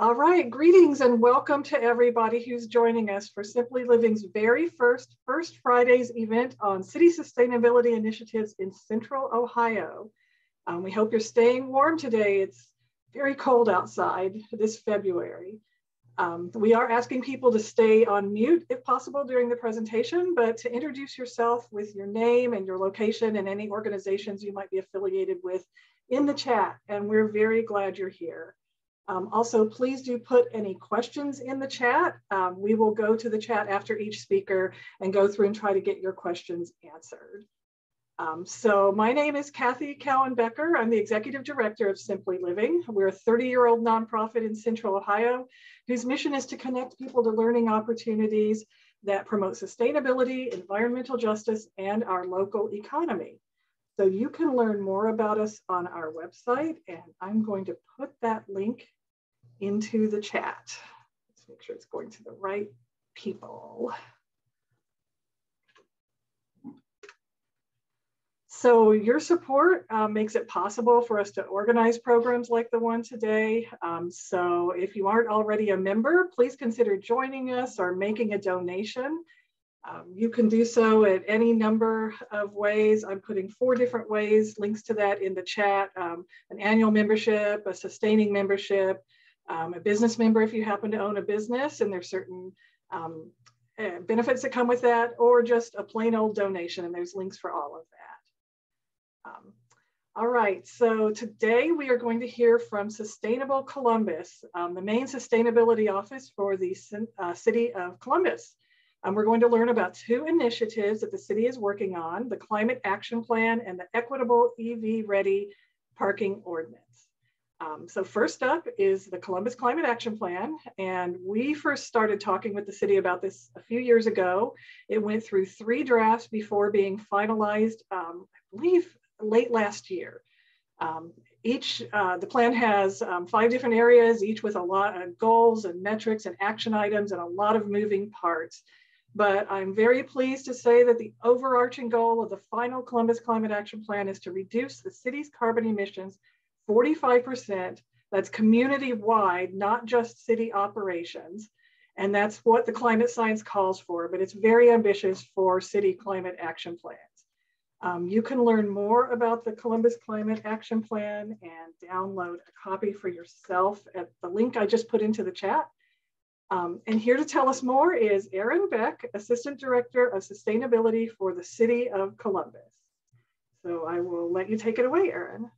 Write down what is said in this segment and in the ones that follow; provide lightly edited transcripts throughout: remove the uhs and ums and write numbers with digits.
All right, greetings and welcome to everybody who's joining us for Simply Living's very first Friday's event on City Sustainability Initiatives in Central Ohio. We hope you're staying warm today. It's very cold outside this February. We are asking people to stay on mute if possible during the presentation, but to introduce yourself with your name and your location and any organizations you might be affiliated with in the chat. And we're very glad you're here. Also, please do put any questions in the chat. We will go to the chat after each speaker and go through and try to get your questions answered. So my name is Kathy Cowan Becker. I'm the Executive Director of Simply Living. We're a 30-year-old nonprofit in Central Ohio whose mission is to connect people to learning opportunities that promote sustainability, environmental justice, and our local economy. So you can learn more about us on our website, and I'm going to put that link into the chat. Let's make sure it's going to the right people. So your support makes it possible for us to organize programs like the one today. So if you aren't already a member, please consider joining us or making a donation. You can do so at any number of ways. I'm putting 4 different ways, links to that in the chat, an annual membership, a sustaining membership, a business member if you happen to own a business, and there's certain benefits that come with that, or just a plain old donation, and there's links for all of that. All right, so today we are going to hear from Sustainable Columbus, the main sustainability office for the city of Columbus. We're going to learn about 2 initiatives that the city is working on, the Climate Action Plan and the Equitable EV Ready Parking Ordinance. So first up is the Columbus Climate Action Plan, and we first started talking with the city about this a few years ago. It went through 3 drafts before being finalized, I believe late last year. The plan has 5 different areas, each with a lot of goals and metrics and action items and a lot of moving parts. But I'm very pleased to say that the overarching goal of the final Columbus Climate Action Plan is to reduce the city's carbon emissions 45%, that's community-wide, not just city operations. And that's what the climate science calls for, but it's very ambitious for city climate action plans. You can learn more about the Columbus Climate Action Plan and download a copy for yourself at the link I just put into the chat. And here to tell us more is Erin Beck, Assistant Director of Sustainability for the City of Columbus. So I will let you take it away, Erin.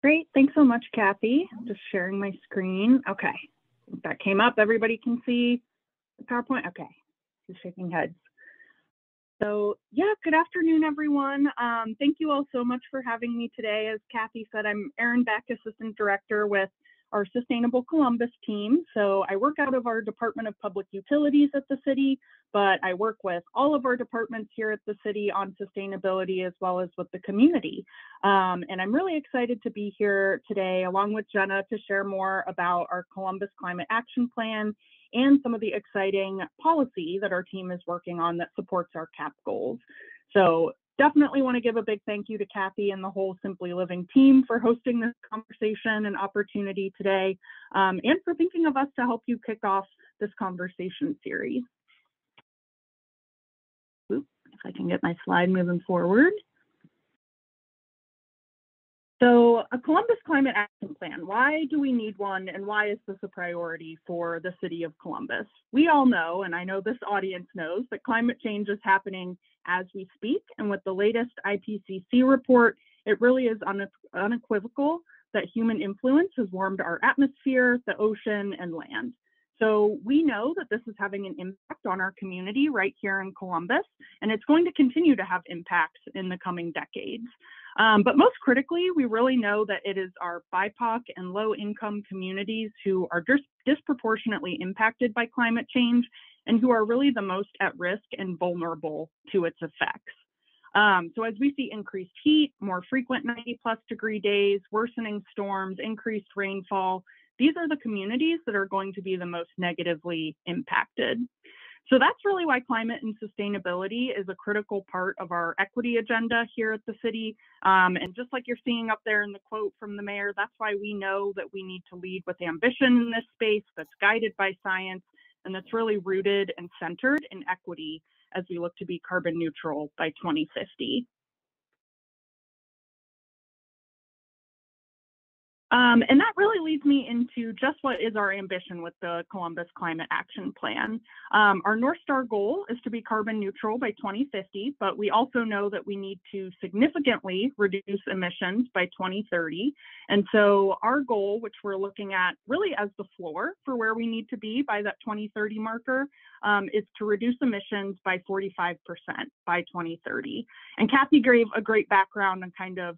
Great, thanks so much, Kathy. I'm just sharing my screen. Okay, that came up. Everybody can see the PowerPoint. Okay, she's shaking heads. So yeah, good afternoon, everyone. Thank you all so much for having me today. As Kathy said, I'm Erin Beck, Assistant Director with our Sustainable Columbus team. So I work out of our Department of Public Utilities at the city, but I work with all of our departments here at the city on sustainability as well as with the community. And I'm really excited to be here today along with Jenna to share more about our Columbus Climate Action Plan and some of the exciting policy that our team is working on that supports our CAP goals. So definitely want to give a big thank you to Kathy and the whole Simply Living team for hosting this conversation and opportunity today, and for thinking of us to help you kick off this conversation series. If I can get my slide moving forward. So a Columbus Climate Action Plan, why do we need one and why is this a priority for the city of Columbus? We all know, and I know this audience knows, that climate change is happening as we speak. And with the latest IPCC report, it really is unequivocal that human influence has warmed our atmosphere, the ocean, and land. So we know that this is having an impact on our community right here in Columbus, and it's going to continue to have impacts in the coming decades. But most critically, we really know that it is our BIPOC and low-income communities who are disproportionately impacted by climate change and who are really the most at risk and vulnerable to its effects. So as we see increased heat, more frequent 90-plus-degree days, worsening storms, increased rainfall, these are the communities that are going to be the most negatively impacted. So that's really why climate and sustainability is a critical part of our equity agenda here at the city. And just like you're seeing up there in the quote from the mayor, that's why we know that we need to lead with ambition in this space that's guided by science and that's really rooted and centered in equity as we look to be carbon neutral by 2050. And that really leads me into just what is our ambition with the Columbus Climate Action Plan. Our North Star goal is to be carbon neutral by 2050, but we also know that we need to significantly reduce emissions by 2030. And so our goal, which we're looking at really as the floor for where we need to be by that 2030 marker, is to reduce emissions by 45% by 2030. And Kathy gave a great background on kind of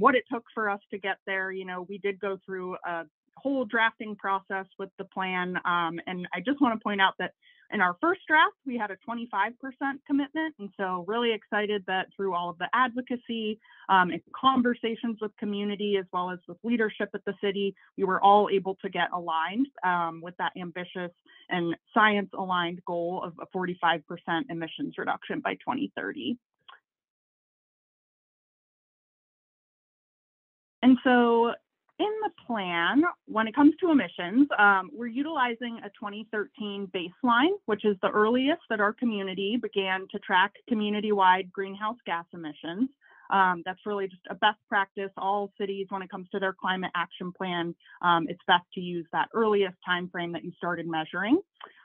what it took for us to get there. You know, we did go through a whole drafting process with the plan. And I just want to point out that in our first draft, we had a 25% commitment. And so really excited that through all of the advocacy and conversations with community, as well as with leadership at the city, we were all able to get aligned with that ambitious and science-aligned goal of a 45% emissions reduction by 2030. And so in the plan, when it comes to emissions, we're utilizing a 2013 baseline, which is the earliest that our community began to track community-wide greenhouse gas emissions. That's really just a best practice. All cities, when it comes to their climate action plan, it's best to use that earliest time frame that you started measuring.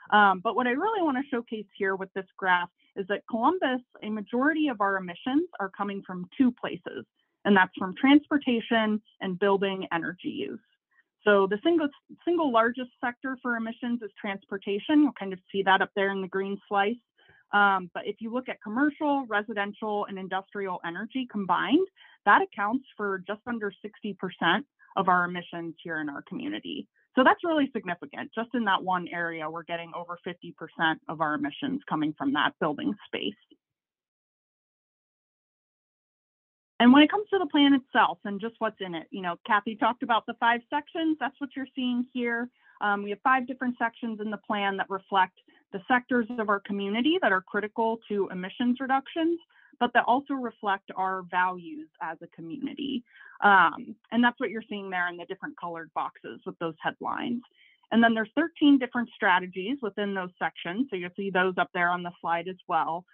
But what I really want to showcase here with this graph is that Columbus, a majority of our emissions are coming from two places. And that's from transportation and building energy use. So the single largest sector for emissions is transportation. You'll kind of see that up there in the green slice. But if you look at commercial, residential, and industrial energy combined, that accounts for just under 60% of our emissions here in our community. So that's really significant. Just in that one area, we're getting over 50% of our emissions coming from that building space. And when it comes to the plan itself and just what's in it, you know, Kathy talked about the 5 sections. That's what you're seeing here. We have 5 different sections in the plan that reflect the sectors of our community that are critical to emissions reductions, but that also reflect our values as a community. And that's what you're seeing there in the different colored boxes with those headlines. And then there's 13 different strategies within those sections. So you'll see those up there on the slide as well.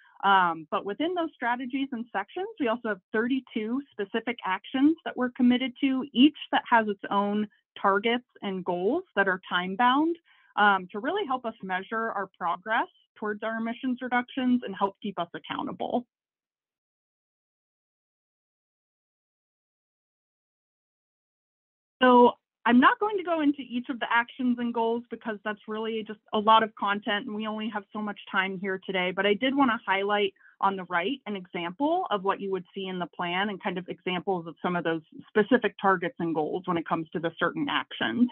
But within those strategies and sections, we also have 32 specific actions that we're committed to, each that has its own targets and goals that are time-bound to really help us measure our progress towards our emissions reductions and help keep us accountable. So I'm not going to go into each of the actions and goals because that's really just a lot of content and we only have so much time here today, but I did want to highlight on the right an example of what you would see in the plan and kind of examples of some of those specific targets and goals when it comes to the certain actions.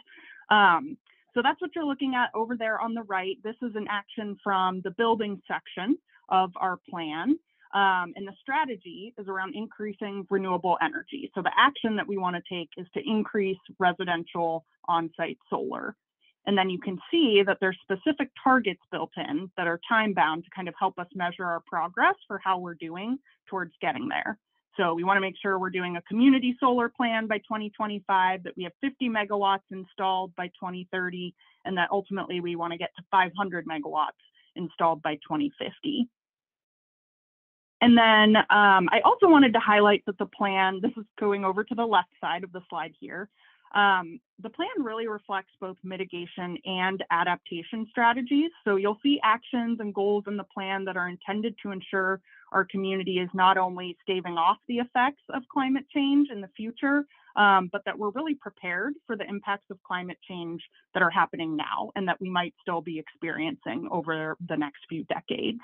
So that's what you're looking at over there on the right. This is an action from the building section of our plan. And the strategy is around increasing renewable energy. So the action that we want to take is to increase residential on-site solar. And then you can see that there's specific targets built in that are time-bound to kind of help us measure our progress for how we're doing towards getting there. So we want to make sure we're doing a community solar plan by 2025, that we have 50 megawatts installed by 2030, and that ultimately we want to get to 500 megawatts installed by 2050. And then I also wanted to highlight that the plan, this is going over to the left side of the slide here, the plan really reflects both mitigation and adaptation strategies. So you'll see actions and goals in the plan that are intended to ensure our community is not only staving off the effects of climate change in the future, but that we're really prepared for the impacts of climate change that are happening now and that we might still be experiencing over the next few decades.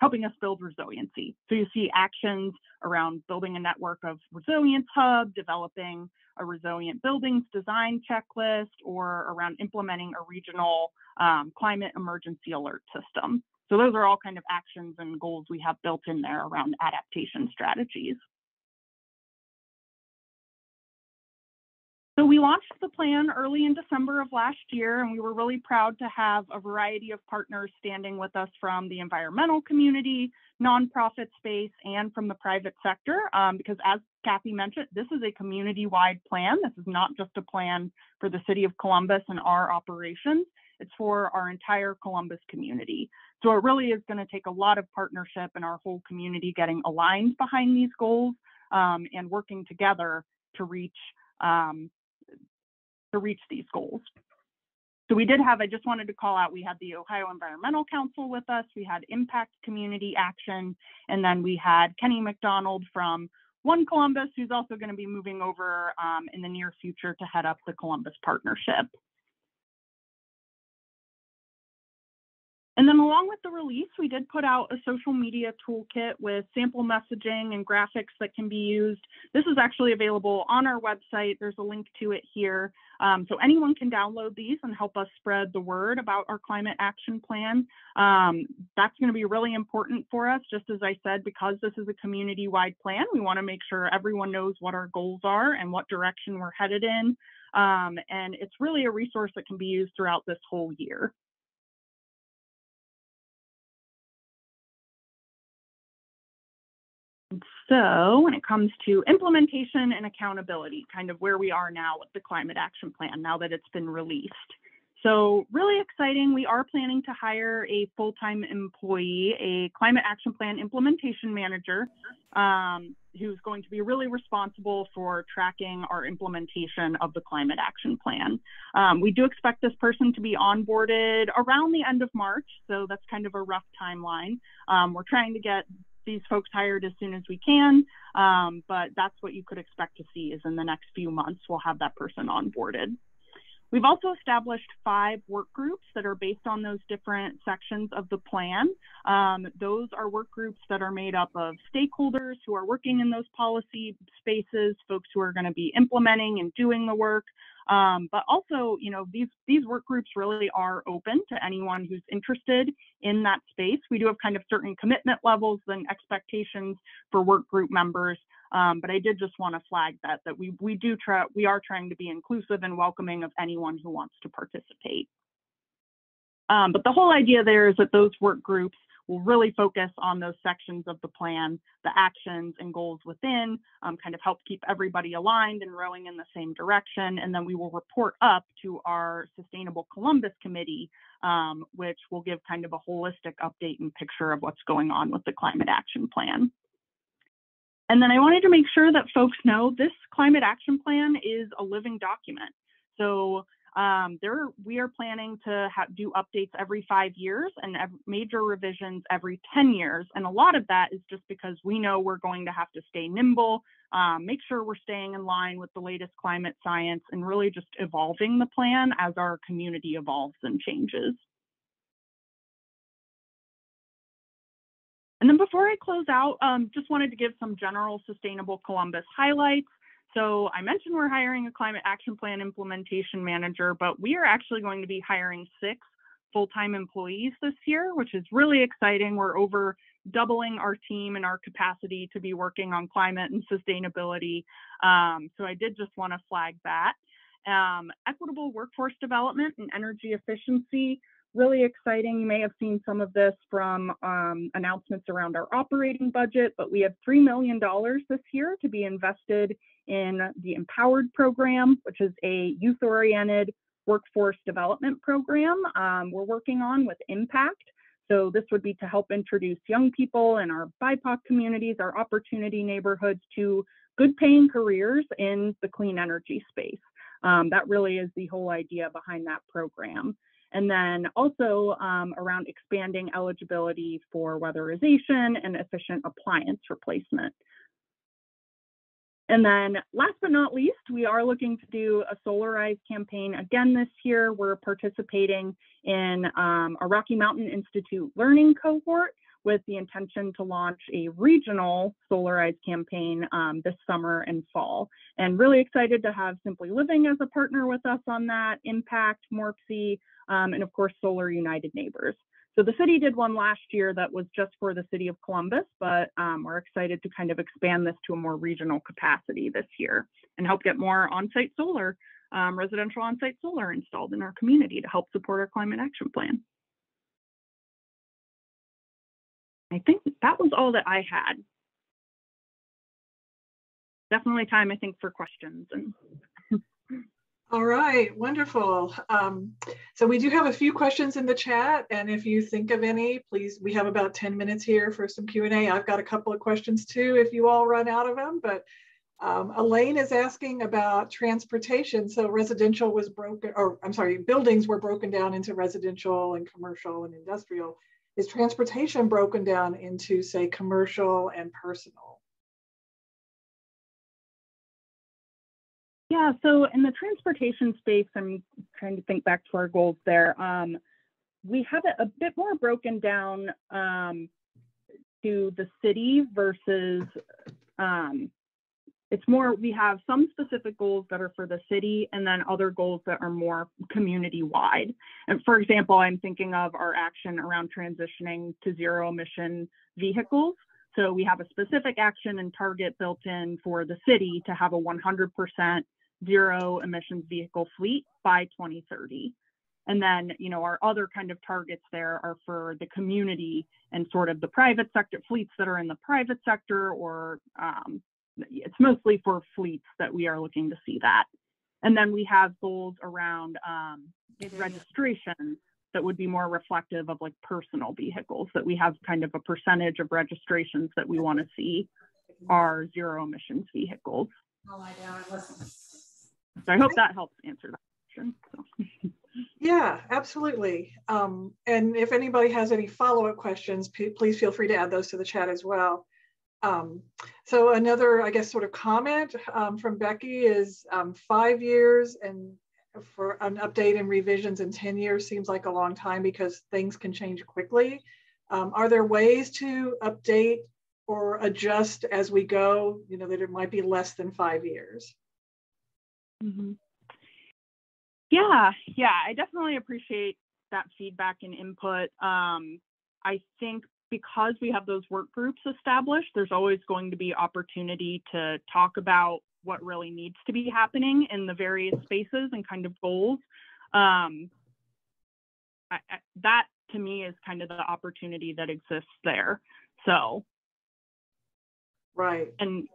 Helping us build resiliency. So you see actions around building a network of resilience hub, developing a resilient buildings design checklist, or around implementing a regional climate emergency alert system. So those are all kind of actions and goals we have built in there around adaptation strategies. So we launched the plan early in December of last year, and we were really proud to have a variety of partners standing with us from the environmental community, nonprofit space, and from the private sector, because as Kathy mentioned, this is a community-wide plan. This is not just a plan for the city of Columbus and our operations. It's for our entire Columbus community. So it really is going to take a lot of partnership and our whole community getting aligned behind these goals and working together to reach these goals. So we did have, I just wanted to call out, we had the Ohio Environmental Council with us, we had Impact Community Action, and then we had Kenny McDonald from One Columbus, who's also going to be moving over in the near future to head up the Columbus Partnership. And then along with the release, we did put out a social media toolkit with sample messaging and graphics that can be used. This is actually available on our website. There's a link to it here. So anyone can download these and help us spread the word about our climate action plan. That's going to be really important for us. Just as I said, because this is a community-wide plan, we want to make sure everyone knows what our goals are and what direction we're headed in. And it's really a resource that can be used throughout this whole year. So when it comes to implementation and accountability, kind of where we are now with the climate action plan, now that it's been released. So really exciting, we are planning to hire a full-time employee, a climate action plan implementation manager, who's going to be really responsible for tracking our implementation of the climate action plan. We do expect this person to be onboarded around the end of March, so that's kind of a rough timeline. We're trying to get these folks hired as soon as we can, but that's what you could expect to see is in the next few months, we'll have that person onboarded. We've also established 5 work groups that are based on those different sections of the plan. Those are work groups that are made up of stakeholders who are working in those policy spaces, folks who are going to be implementing and doing the work. But also, you know, these work groups really are open to anyone who's interested in that space. We do have kind of certain commitment levels and expectations for work group members. But I did just want to flag that we are trying to be inclusive and welcoming of anyone who wants to participate. But the whole idea there is that those work groups will really focus on those sections of the plan, the actions and goals within, kind of help keep everybody aligned and rowing in the same direction. And then we will report up to our Sustainable Columbus Committee, which will give kind of a holistic update and picture of what's going on with the climate action plan. And then I wanted to make sure that folks know this climate action plan is a living document. So we are planning to do updates every 5 years and major revisions every 10 years. And a lot of that is just because we know we're going to have to stay nimble, make sure we're staying in line with the latest climate science and really just evolving the plan as our community evolves and changes. And then before I close out, just wanted to give some general Sustainable Columbus highlights. So I mentioned we're hiring a climate action plan implementation manager, but we are actually going to be hiring 6 full-time employees this year, which is really exciting. We're over doubling our team and our capacity to be working on climate and sustainability. So I did just want to flag that. Equitable workforce development and energy efficiency, really exciting. You may have seen some of this from announcements around our operating budget, but we have $3 million this year to be invested in the Empowered program, which is a youth-oriented workforce development program we're working on with Impact. So this would be to help introduce young people in our BIPOC communities, our opportunity neighborhoods, to good-paying careers in the clean energy space. That really is the whole idea behind that program. And then also around expanding eligibility for weatherization and efficient appliance replacement. And then last but not least, we are looking to do a solarized campaign again this year. We're participating in a Rocky Mountain Institute learning cohort with the intention to launch a regional solarized campaign this summer and fall. And really excited to have Simply Living as a partner with us on that, Impact, Morpsey, and of course, Solar United Neighbors. So the city did one last year that was just for the city of Columbus, but we're excited to kind of expand this to a more regional capacity this year. and help get more on-site solar, residential on-site solar installed in our community to help support our climate action plan. I think that was all that I had. Definitely time, I think, for questions. And all right, wonderful. So we do have a few questions in the chat, and if you think of any, please, we have about 10 minutes here for some Q&A. I've got a couple of questions too, if you all run out of them, but Elaine is asking about transportation. So residential was broken, or I'm sorry, buildings were broken down into residential and commercial and industrial. Is transportation broken down into, say, commercial and personal? Yeah, so in the transportation space, I'm trying to think back to our goals there. We have it a bit more broken down to the city versus, it's more, we have some specific goals that are for the city and then other goals that are more community-wide. And for example, I'm thinking of our action around transitioning to zero emission vehicles. So we have a specific action and target built in for the city to have a 100% zero emissions vehicle fleet by 2030. And then, you know, our other kind of targets there are for the community and sort of the private sector, fleets that are in the private sector, or it's mostly for fleets that we are looking to see that. And then we have goals around registration that would be more reflective of like personal vehicles, that we have kind of a percentage of registrations that we want to see are zero emissions vehicles. I'll lie down and listen. So I hope that helps answer that question. So. Yeah, absolutely. And if anybody has any follow-up questions, please feel free to add those to the chat as well. So another, I guess, sort of comment from Becky is 5 years and for an update and revisions in 10 years seems like a long time because things can change quickly. Are there ways to update or adjust as we go, you know, that it might be less than 5 years? Mm-hmm. Yeah, I definitely appreciate that feedback and input. I think because we have those work groups established, there's always going to be opportunity to talk about what really needs to be happening in the various spaces and kind of goals. That to me is kind of the opportunity that exists there. So. Right. And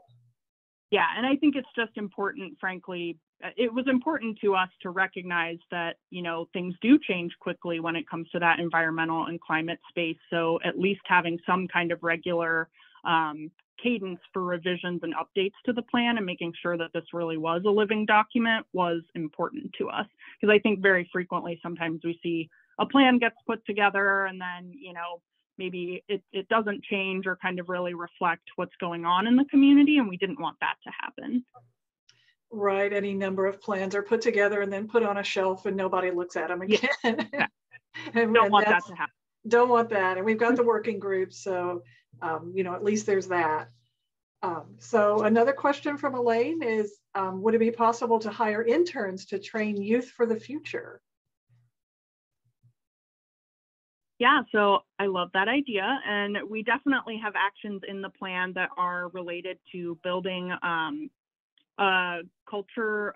yeah, and I think it's just important, frankly, it was important to us to recognize that, you know, things do change quickly when it comes to that environmental and climate space. So at least having some kind of regular cadence for revisions and updates to the plan and making sure that this really was a living document was important to us, because I think very frequently sometimes we see a plan gets put together and then, you know, maybe it doesn't change or kind of really reflect what's going on in the community, and we didn't want that to happen. Right, any number of plans are put together and then put on a shelf and nobody looks at them again. Yeah. Don't want that to happen. Don't want that, and we've got the working group, so you know, at least there's that. So another question from Elaine is, would it be possible to hire interns to train youth for the future? Yeah, so I love that idea, and we definitely have actions in the plan that are related to building a culture,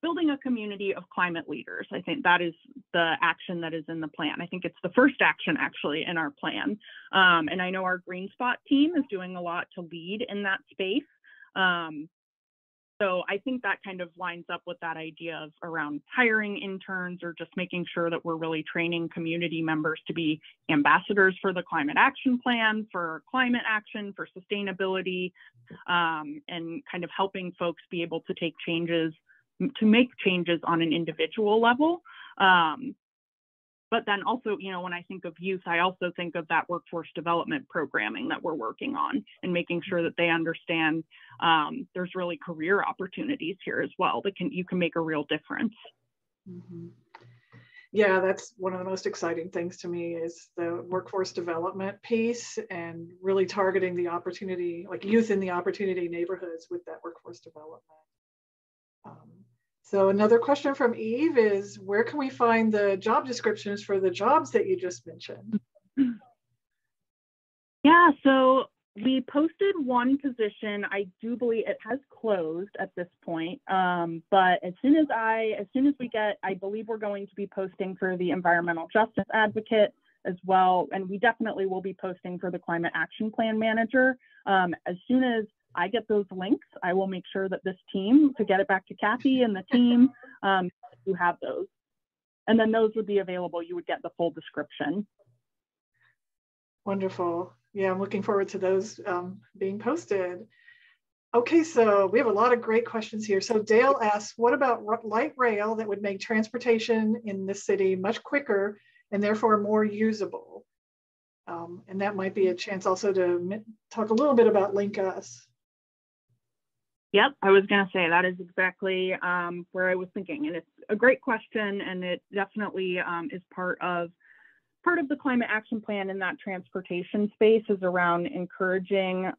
building a community of climate leaders. I think that is the action that is in the plan. I think it's the first action actually in our plan. And I know our Greenspot team is doing a lot to lead in that space. So I think that kind of lines up with that idea of around hiring interns or just making sure that we're really training community members to be ambassadors for the climate action plan, for climate action, for sustainability, and kind of helping folks be able to take changes, to make changes on an individual level. But then also, you know, when I think of youth, I also think of that workforce development programming that we're working on and making sure that they understand there's really career opportunities here as well that can, you can make a real difference. Mm-hmm. Yeah, that's one of the most exciting things to me is the workforce development piece and really targeting the opportunity, like youth in the opportunity neighborhoods with that workforce development. So another question from Eve is, where can we find the job descriptions for the jobs that you just mentioned? Yeah, so We posted one position. I do believe it has closed at this point, but as soon as we get, I believe we're going to be posting for the environmental justice advocate as well, and we definitely will be posting for the climate action plan manager. As soon as I get those links, I will make sure that this team, to get it back to Kathy and the team, you have those. And then those would be available. You would get the full description. Wonderful. Yeah, I'm looking forward to those being posted. Okay, so we have a lot of great questions here. So Dale asks, what about light rail that would make transportation in this city much quicker and therefore more usable? And that might be a chance also to talk a little bit about LinkUs. Yep, I was going to say that is exactly where I was thinking, and it's a great question, and it definitely is part of the climate action plan in that transportation space is around encouraging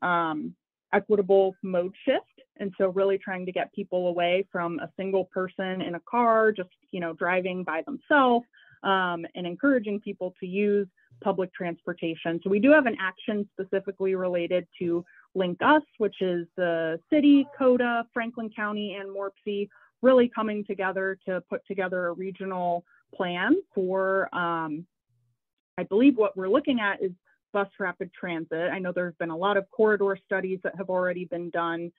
equitable mode shift, and so really trying to get people away from a single person in a car, just driving by themselves, and encouraging people to use public transportation. So we do have an action specifically related to LinkUs, which is the city, COTA, Franklin County, and Morpsey really coming together to put together a regional plan for, I believe what we're looking at is bus rapid transit. I know there's been a lot of corridor studies that have already been done,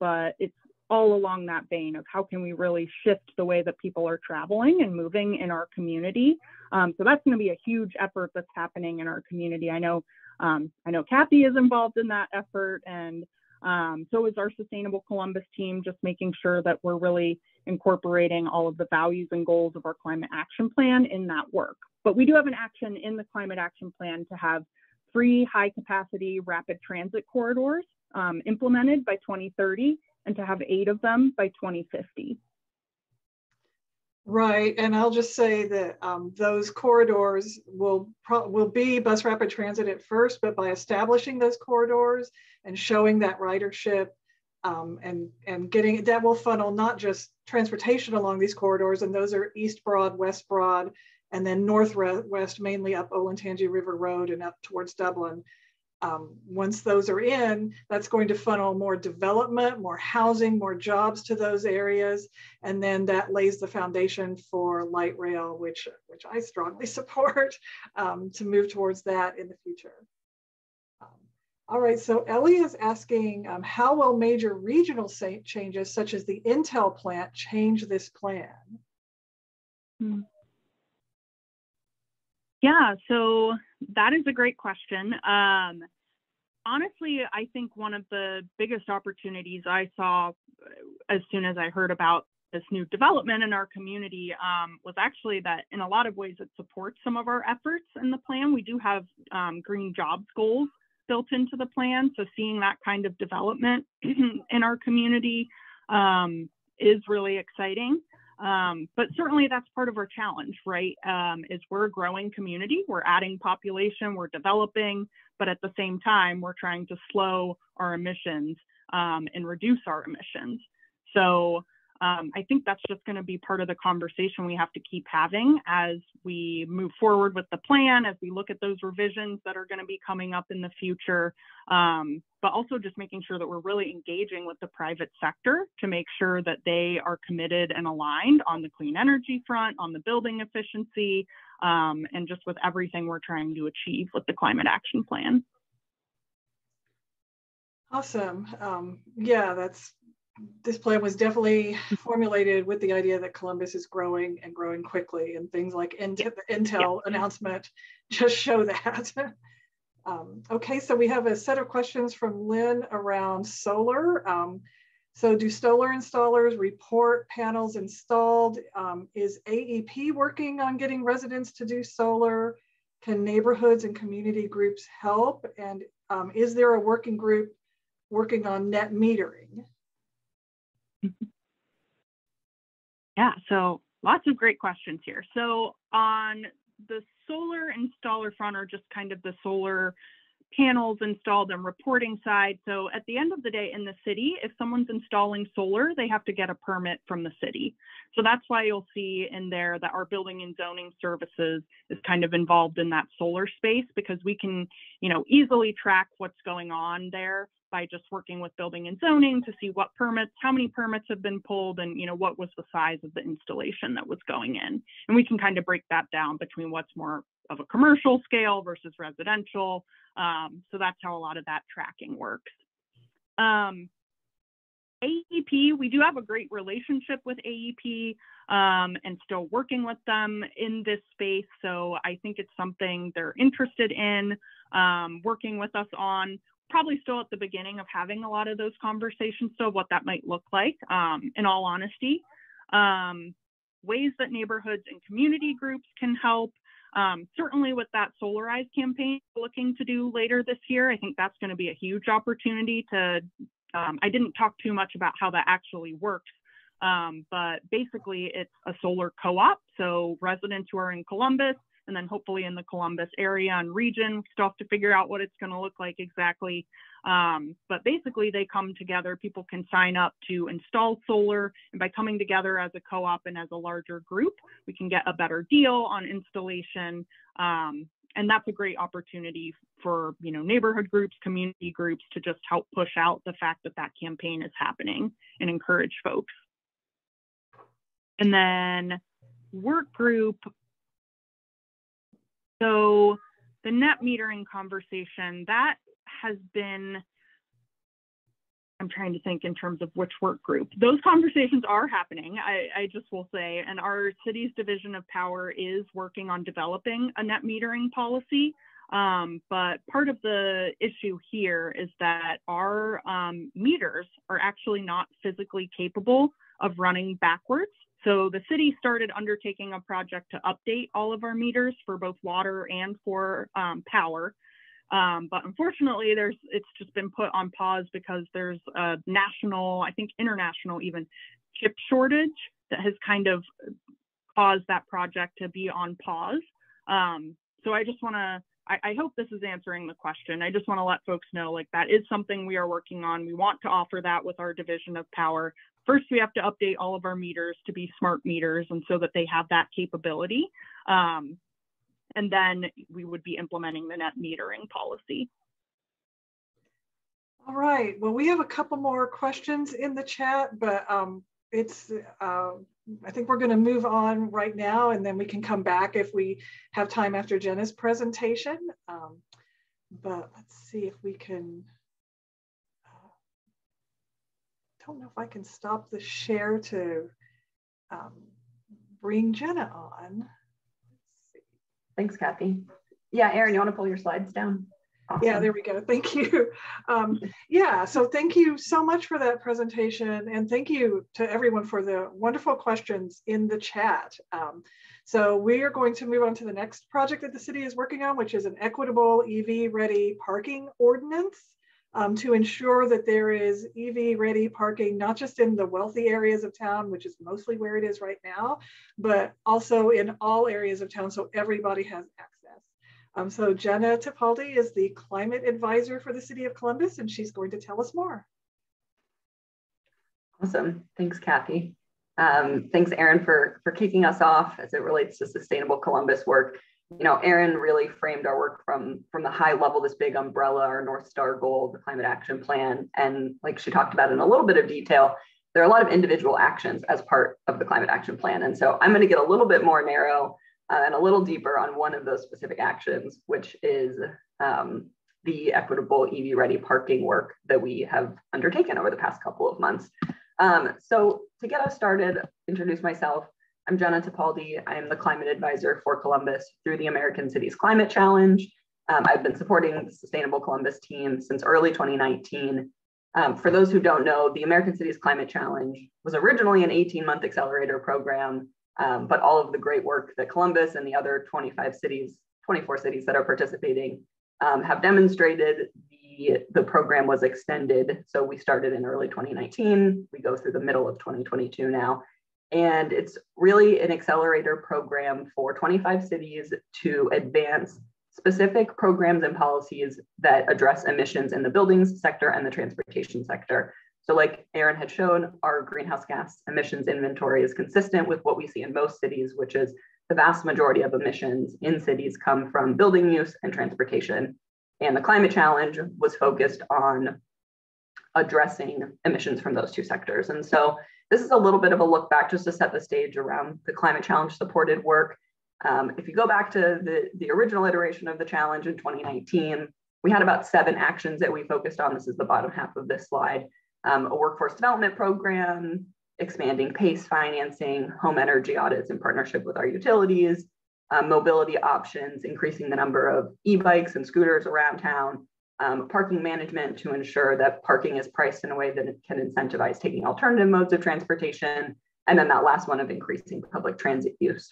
but it's all along that vein of how can we really shift the way that people are traveling and moving in our community. So that's going to be a huge effort that's happening in our community. I know Kathy is involved in that effort, and so is our Sustainable Columbus team, just making sure that we're really incorporating all of the values and goals of our climate action plan in that work. But we do have an action in the climate action plan to have free high capacity rapid transit corridors implemented by 2030, and to have 8 of them by 2050. Right, and I'll just say that those corridors will be bus rapid transit at first, but by establishing those corridors and showing that ridership and getting, that will funnel not just transportation along these corridors, and those are East Broad, West Broad, and then Northwest, mainly up Olentangy River Road and up towards Dublin. Once those are in, that's going to funnel more development, more housing, more jobs to those areas. And then that lays the foundation for light rail, which I strongly support to move towards that in the future. All right, so Ellie is asking, how will major regional changes such as the Intel plant change this plan? Yeah, so that is a great question. Honestly, I think one of the biggest opportunities I saw as soon as I heard about this new development in our community was actually that in a lot of ways it supports some of our efforts in the plan. We do have green jobs goals built into the plan. So seeing that kind of development in our community is really exciting. But certainly that's part of our challenge, right? Is we're a growing community, we're adding population, we're developing, but at the same time, we're trying to slow our emissions and reduce our emissions. So I think that's just going to be part of the conversation we have to keep having as we move forward with the plan, as we look at those revisions that are going to be coming up in the future, but also just making sure that we're really engaging with the private sector to make sure that they are committed and aligned on the clean energy front, on the building efficiency, and just with everything we're trying to achieve with the climate action plan. Awesome. Yeah, this plan was definitely formulated with the idea that Columbus is growing and growing quickly, and things like the Intel announcement just show that. Okay, so we have a set of questions from Lynn around solar. So do solar installers report panels installed? Is AEP working on getting residents to do solar? Can neighborhoods and community groups help? And is there a working group working on net metering? Yeah, so lots of great questions here. So on the solar installer front, or just kind of the solar panels installed and reporting side. So at the end of the day in the city, if someone's installing solar, they have to get a permit from the city. So that's why you'll see in there that our building and zoning services is kind of involved in that solar space, because we can, you know, easily track what's going on there by just working with building and zoning to see what permits, how many permits have been pulled, and, you know, what was the size of the installation that was going in. And we can kind of break that down between what's more of a commercial scale versus residential. So that's how a lot of that tracking works. AEP, we do have a great relationship with AEP and still working with them in this space. So I think it's something they're interested in working with us on. Probably still at the beginning of having a lot of those conversations, so what that might look like, in all honesty. Ways that neighborhoods and community groups can help, certainly with that Solarize campaign we're looking to do later this year. I think that's going to be a huge opportunity to, I didn't talk too much about how that actually works, but basically it's a solar co-op, so residents who are in Columbus, and then hopefully in the Columbus area and region, we still have to figure out what it's going to look like exactly. But basically they come together, people can sign up to install solar, and by coming together as a co-op and as a larger group, we can get a better deal on installation. And that's a great opportunity for, you know, neighborhood groups, community groups to just help push out the fact that that campaign is happening and encourage folks. And then work group. So the net metering conversation, that has been, I'm trying to think in terms of which work group. Those conversations are happening, I just will say, and our city's division of power is working on developing a net metering policy. But part of the issue here is that our meters are actually not physically capable of running backwards. So the city started undertaking a project to update all of our meters for both water and for power. But unfortunately, it's just been put on pause because there's a national, I think international even, chip shortage that has kind of caused that project to be on pause. So I just want to, I hope this is answering the question. I just want to let folks know, like, that is something we are working on. We want to offer that with our division of power. First, we have to update all of our meters to be smart meters and so that they have that capability. And then we would be implementing the net metering policy. All right, well, we have a couple more questions in the chat, but I think we're gonna move on right now, and then we can come back if we have time after Jenna's presentation. But let's see if we can, I don't know if I can stop the share to bring Jenna on. Let's see. Thanks, Kathy. Yeah, Erin, you want to pull your slides down? Awesome. Yeah, there we go. Thank you. Yeah, so thank you so much for that presentation, and thank you to everyone for the wonderful questions in the chat. So we are going to move on to the next project that the city is working on, which is an equitable EV ready parking ordinance. To ensure that there is EV ready parking, not just in the wealthy areas of town, which is mostly where it is right now, but also in all areas of town, so everybody has access. So Jenna Tipaldi is the climate advisor for the city of Columbus, and she's going to tell us more. Awesome, thanks Kathy. Thanks Erin for kicking us off as it relates to Sustainable Columbus work. You know, Erin really framed our work from the high level, this big umbrella, our North Star goal, the Climate Action Plan. And like she talked about in a little bit of detail, there are a lot of individual actions as part of the Climate Action Plan. And so I'm going to get a little bit more narrow and a little deeper on one of those specific actions, which is the equitable EV ready parking work that we have undertaken over the past couple of months. So to get us started, introduce myself. I'm Jenna Tipaldi. I'm the climate advisor for Columbus through the American Cities Climate Challenge. I've been supporting the Sustainable Columbus team since early 2019. For those who don't know, the American Cities Climate Challenge was originally an 18-month accelerator program, but all of the great work that Columbus and the other 24 cities that are participating have demonstrated, the program was extended. So we started in early 2019. We go through the middle of 2022 now. And it's really an accelerator program for 25 cities to advance specific programs and policies that address emissions in the buildings sector and the transportation sector. So like Erin had shown, our greenhouse gas emissions inventory is consistent with what we see in most cities, which is the vast majority of emissions in cities come from building use and transportation. And the climate challenge was focused on addressing emissions from those two sectors. And so this is a little bit of a look back just to set the stage around the climate challenge supported work. If you go back to the original iteration of the challenge in 2019, we had about 7 actions that we focused on. This is the bottom half of this slide. A workforce development program, expanding PACE financing, home energy audits in partnership with our utilities, mobility options, increasing the number of e-bikes and scooters around town, parking management to ensure that parking is priced in a way that it can incentivize taking alternative modes of transportation, and then that last one of increasing public transit use.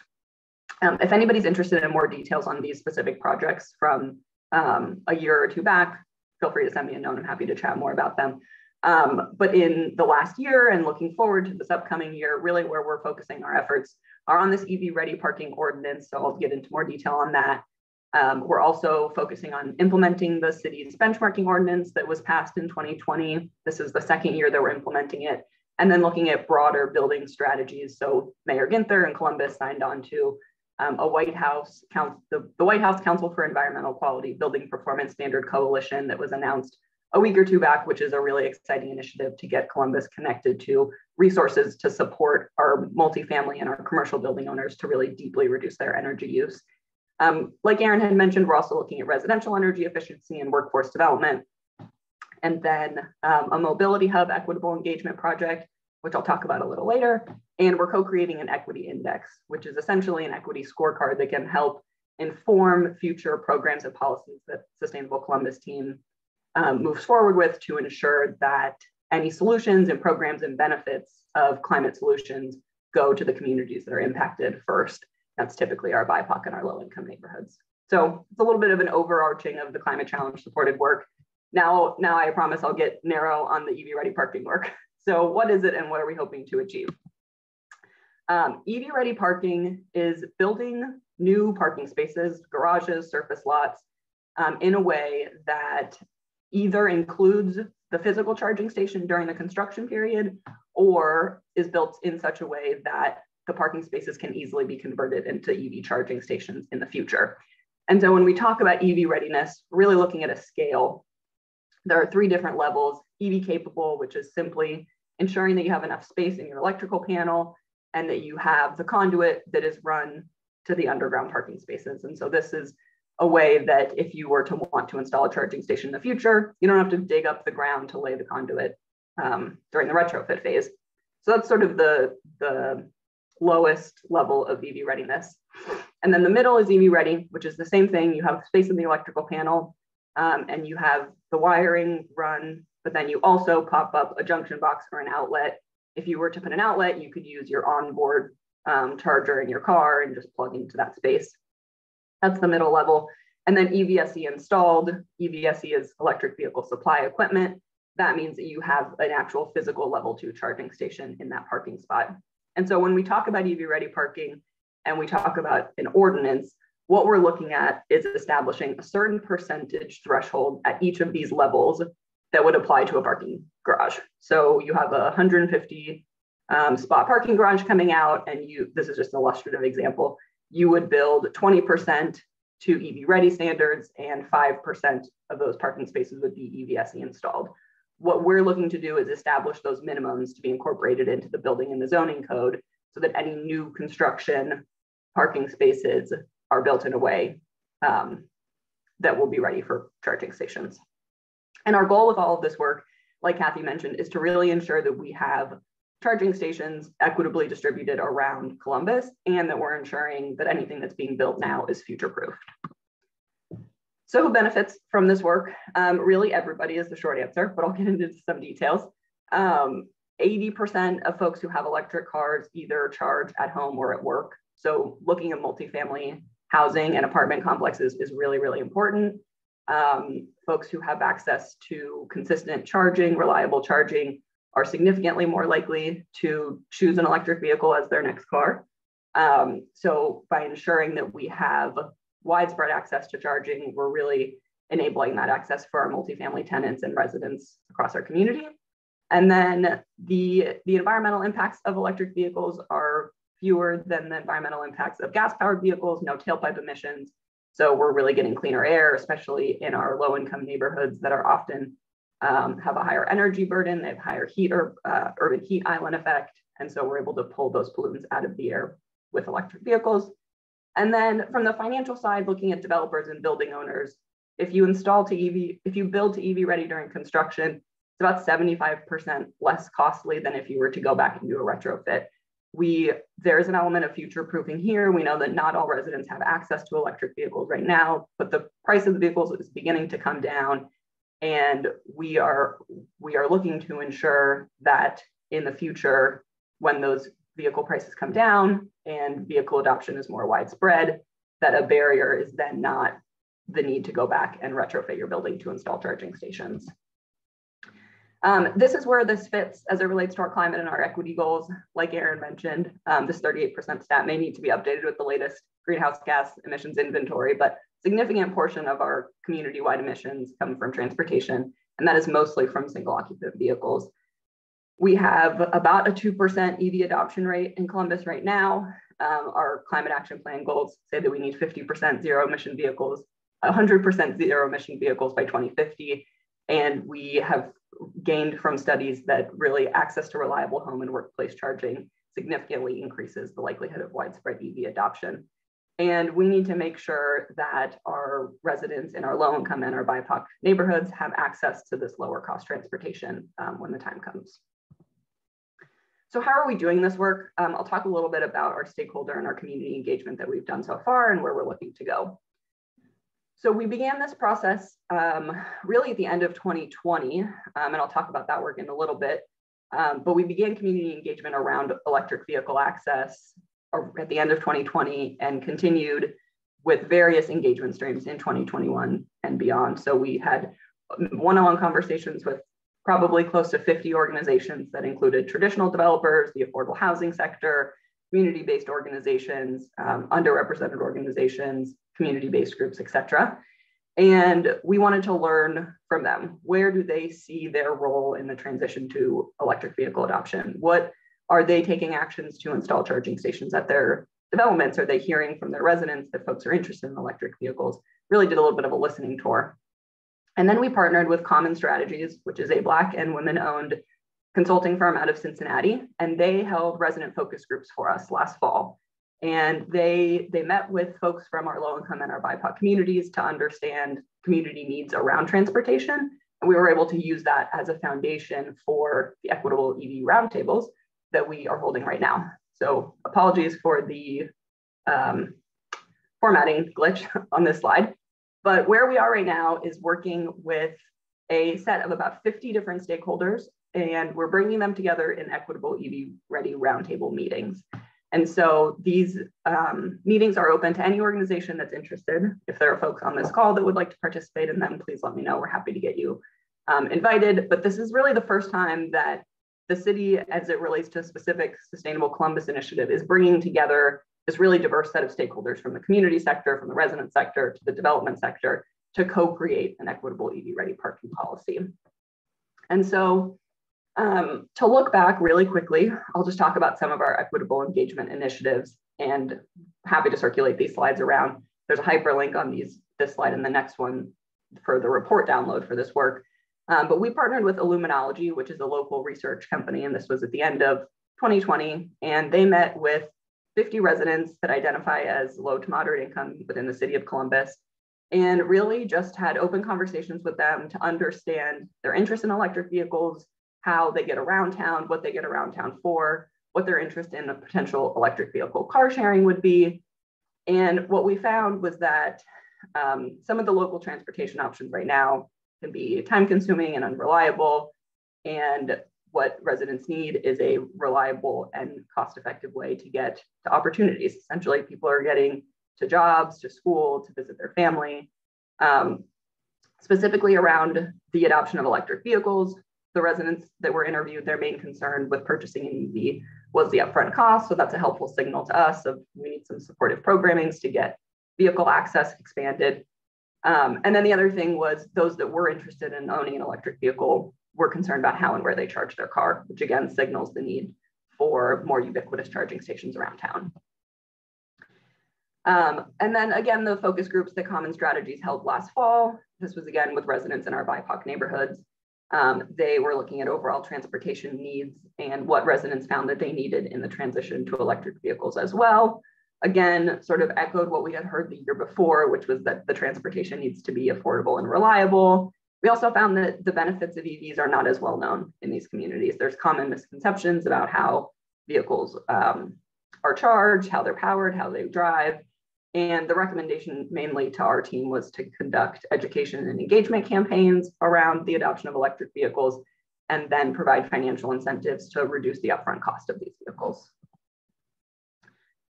If anybody's interested in more details on these specific projects from a year or two back, feel free to send me a note. I'm happy to chat more about them. But in the last year and looking forward to this upcoming year, really where we're focusing our efforts are on this EV Ready Parking Ordinance. So I'll get into more detail on that. We're also focusing on implementing the city's benchmarking ordinance that was passed in 2020. This is the second year that we're implementing it. And then looking at broader building strategies. So Mayor Ginther in Columbus signed on to a White House Council, the White House Council for Environmental Quality Building Performance Standard Coalition that was announced a week or two back, which is a really exciting initiative to get Columbus connected to resources to support our multifamily and our commercial building owners to really deeply reduce their energy use. Like Erin had mentioned, we're also looking at residential energy efficiency and workforce development. And then a mobility hub equitable engagement project, which I'll talk about a little later. And we're co-creating an equity index, which is essentially an equity scorecard that can help inform future programs and policies that Sustainable Columbus team moves forward with to ensure that any solutions and programs and benefits of climate solutions go to the communities that are impacted first. That's typically our BIPOC and our low-income neighborhoods. So it's a little bit of an overarching of the climate challenge supported work. Now I promise I'll get narrow on the EV Ready Parking work. So what is it and what are we hoping to achieve? EV Ready Parking is building new parking spaces, garages, surface lots in a way that either includes the physical charging station during the construction period or is built in such a way that the parking spaces can easily be converted into EV charging stations in the future. And so when we talk about EV readiness, really looking at a scale, there are 3 different levels. EV capable, which is simply ensuring that you have enough space in your electrical panel and that you have the conduit that is run to the underground parking spaces. And so this is a way that if you were to want to install a charging station in the future, you don't have to dig up the ground to lay the conduit during the retrofit phase. So that's sort of the lowest level of EV readiness. And then the middle is EV ready, which is the same thing. You have space in the electrical panel and you have the wiring run, but then you also pop up a junction box or an outlet. If you were to put an outlet, you could use your onboard charger in your car and just plug into that space. That's the middle level. And then EVSE installed. EVSE is electric vehicle supply equipment. That means that you have an actual physical level 2 charging station in that parking spot. And so when we talk about EV Ready Parking and we talk about an ordinance, what we're looking at is establishing a certain percentage threshold at each of these levels that would apply to a parking garage. So you have a 150 spot parking garage coming out, and this is just an illustrative example. You would build 20% to EV ready standards and 5% of those parking spaces would be EVSE installed. What we're looking to do is establish those minimums to be incorporated into the building and the zoning code so that any new construction parking spaces are built in a way that will be ready for charging stations. And our goal with all of this work, like Kathy mentioned, is to really ensure that we have charging stations equitably distributed around Columbus, and that we're ensuring that anything that's being built now is future-proofed. So who benefits from this work? Really everybody is the short answer, but I'll get into some details. 80% of folks who have electric cars either charge at home or at work. So looking at multifamily housing and apartment complexes is really, really important. Folks who have access to consistent charging, reliable charging, are significantly more likely to choose an electric vehicle as their next car. So by ensuring that we have widespread access to charging, we're really enabling that access for our multifamily tenants and residents across our community. And then the environmental impacts of electric vehicles are fewer than the environmental impacts of gas-powered vehicles, no tailpipe emissions. So we're really getting cleaner air, especially in our low-income neighborhoods that are often have a higher energy burden, they have higher heat or urban heat island effect. And so we're able to pull those pollutants out of the air with electric vehicles. And then from the financial side, looking at developers and building owners, if you build to EV ready during construction, it's about 75% less costly than if you were to go back and do a retrofit. There's an element of future proofing here. We know that not all residents have access to electric vehicles right now, but the price of the vehicles is beginning to come down. And we are looking to ensure that in the future, when those vehicle prices come down and vehicle adoption is more widespread, that a barrier is then not the need to go back and retrofit your building to install charging stations. This is where this fits as it relates to our climate and our equity goals. Like Erin mentioned, this 38% stat may need to be updated with the latest greenhouse gas emissions inventory, but significant portion of our community-wide emissions come from transportation, and that is mostly from single occupant vehicles. We have about a 2% EV adoption rate in Columbus right now. Our climate action plan goals say that we need 50% zero emission vehicles, 100% zero emission vehicles by 2050. And we have gained from studies that really access to reliable home and workplace charging significantly increases the likelihood of widespread EV adoption. And we need to make sure that our residents in our low income and our BIPOC neighborhoods have access to this lower cost transportation when the time comes. So how are we doing this work? I'll talk a little bit about our stakeholder and our community engagement that we've done so far and where we're looking to go. So we began this process really at the end of 2020, and I'll talk about that work in a little bit, but we began community engagement around electric vehicle access at the end of 2020 and continued with various engagement streams in 2021 and beyond. So we had one-on-one conversations with probably close to 50 organizations that included traditional developers, the affordable housing sector, community-based organizations, underrepresented organizations, community-based groups, et cetera. And we wanted to learn from them. Where do they see their role in the transition to electric vehicle adoption? What are they taking actions to install charging stations at their developments? Are they hearing from their residents that folks are interested in electric vehicles? Really did a little bit of a listening tour. And then we partnered with Common Strategies, which is a Black and women-owned consulting firm out of Cincinnati, and they held resident focus groups for us last fall. And they met with folks from our low income and our BIPOC communities to understand community needs around transportation. And we were able to use that as a foundation for the Equitable EV roundtables that we are holding right now. So apologies for the formatting glitch on this slide, but where we are right now is working with a set of about 50 different stakeholders, and we're bringing them together in Equitable EV Ready Roundtable meetings. And so these meetings are open to any organization that's interested. If there are folks on this call that would like to participate in them, please let me know. We're happy to get you invited. But this is really the first time that the city, as it relates to a specific Sustainable Columbus initiative, is bringing together this really diverse set of stakeholders from the community sector, from the resident sector, to the development sector, to co-create an equitable EV-ready parking policy. And so to look back really quickly, I'll just talk about some of our equitable engagement initiatives, and happy to circulate these slides around. There's a hyperlink on this slide and the next one for the report download for this work. But we partnered with Illuminology, which is a local research company, and this was at the end of 2020, and they met with 50 residents that identify as low to moderate income within the city of Columbus, and really just had open conversations with them to understand their interest in electric vehicles, how they get around town, what they get around town for, what their interest in a potential electric vehicle car sharing would be. And what we found was that some of the local transportation options right now can be time-consuming and unreliable. And what residents need is a reliable and cost-effective way to get to opportunities. Essentially, people are getting to jobs, to school, to visit their family. Specifically around the adoption of electric vehicles, the residents that were interviewed, their main concern with purchasing an EV was the upfront cost. So that's a helpful signal to us of we need some supportive programming to get vehicle access expanded. And then the other thing was those that were interested in owning an electric vehicle were concerned about how and where they charge their car, which again signals the need for more ubiquitous charging stations around town. And then again, the focus groups that Common Strategies held last fall, this was again with residents in our BIPOC neighborhoods. They were looking at overall transportation needs and what residents found that they needed in the transition to electric vehicles as well. Again, sort of echoed what we had heard the year before, which was that the transportation needs to be affordable and reliable. We also found that the benefits of EVs are not as well known in these communities. There's common misconceptions about how vehicles are charged, how they're powered, how they drive. And the recommendation mainly to our team was to conduct education and engagement campaigns around the adoption of electric vehicles, and then provide financial incentives to reduce the upfront cost of these vehicles.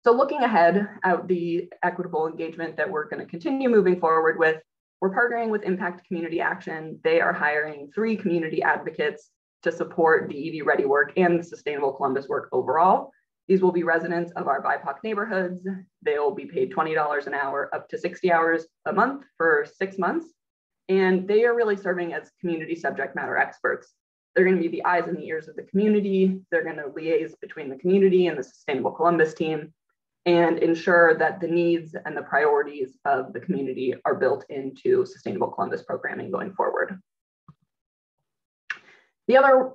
So looking ahead at the equitable engagement that we're going to continue moving forward with, we're partnering with Impact Community Action. They are hiring 3 community advocates to support the EV Ready work and the Sustainable Columbus work overall. These will be residents of our BIPOC neighborhoods. They will be paid $20 an hour up to 60 hours a month for 6 months. And they are really serving as community subject matter experts. They're going to be the eyes and the ears of the community. They're going to liaise between the community and the Sustainable Columbus team and ensure that the needs and the priorities of the community are built into Sustainable Columbus programming going forward. The other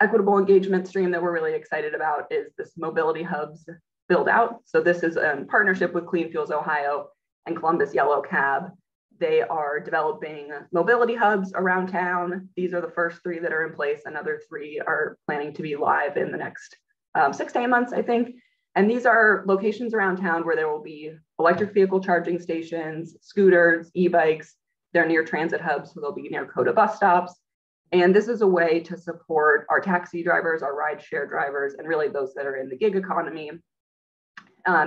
equitable engagement stream that we're really excited about is this mobility hubs build out. So this is a partnership with Clean Fuels Ohio and Columbus Yellow Cab. They are developing mobility hubs around town. These are the first 3 that are in place. Another 3 are planning to be live in the next 6 to 8 months, I think. And these are locations around town where there will be electric vehicle charging stations, scooters, e-bikes. They're near transit hubs, so they'll be near COTA bus stops. And this is a way to support our taxi drivers, our rideshare drivers, and really those that are in the gig economy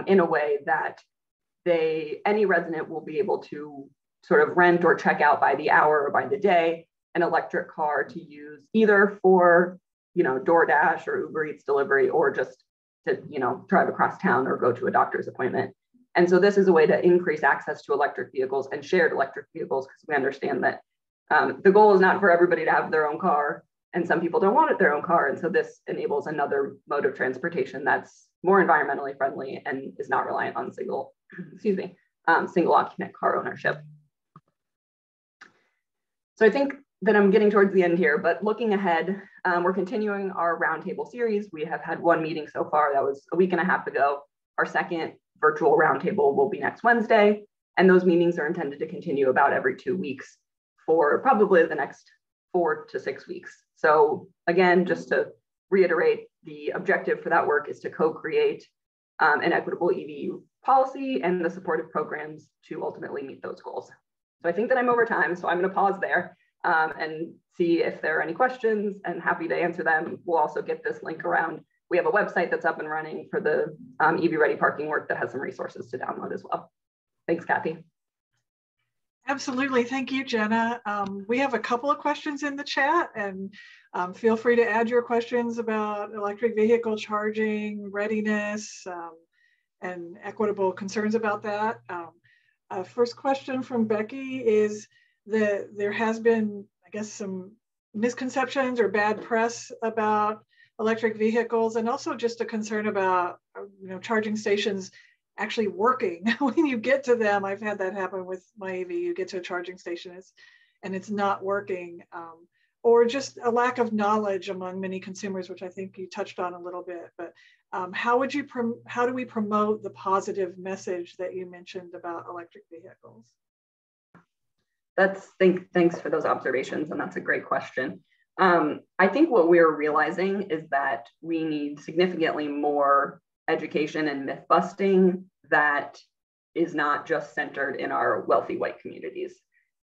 in a way that any resident will be able to sort of rent or check out by the hour or by the day an electric car to use either for, you know, DoorDash or Uber Eats delivery, or just to, you know, drive across town or go to a doctor's appointment. And so this is a way to increase access to electric vehicles and shared electric vehicles, because we understand that the goal is not for everybody to have their own car, and some people don't want their own car. And so this enables another mode of transportation that's more environmentally friendly and is not reliant on single occupant car ownership. So I think that I'm getting towards the end here, but looking ahead, we're continuing our roundtable series. We have had 1 meeting so far. That was a week and a half ago. Our 2nd virtual roundtable will be next Wednesday. And those meetings are intended to continue about every 2 weeks for probably the next 4 to 6 weeks. So again, just to reiterate, the objective for that work is to co-create an equitable EV policy and the supportive programs to ultimately meet those goals. So I think that I'm over time, so I'm going to pause there and see if there are any questions, and happy to answer them. We'll also get this link around. We have a website that's up and running for the EV Ready Parking work that has some resources to download as well. Thanks, Kathy. Absolutely. Thank you, Jenna. We have a couple of questions in the chat, and feel free to add your questions about electric vehicle charging, readiness, and equitable concerns about that. First question from Becky is that there has been, I guess, some misconceptions or bad press about electric vehicles, and also just a concern about, you know, charging stations actually working when you get to them. I've had that happen with my EV. You get to a charging station and it's not working, or just a lack of knowledge among many consumers, which I think you touched on a little bit. But how do we promote the positive message that you mentioned about electric vehicles? Thanks for those observations, and that's a great question. I think what we're realizing is that we need significantly more education and myth busting that is not just centered in our wealthy white communities.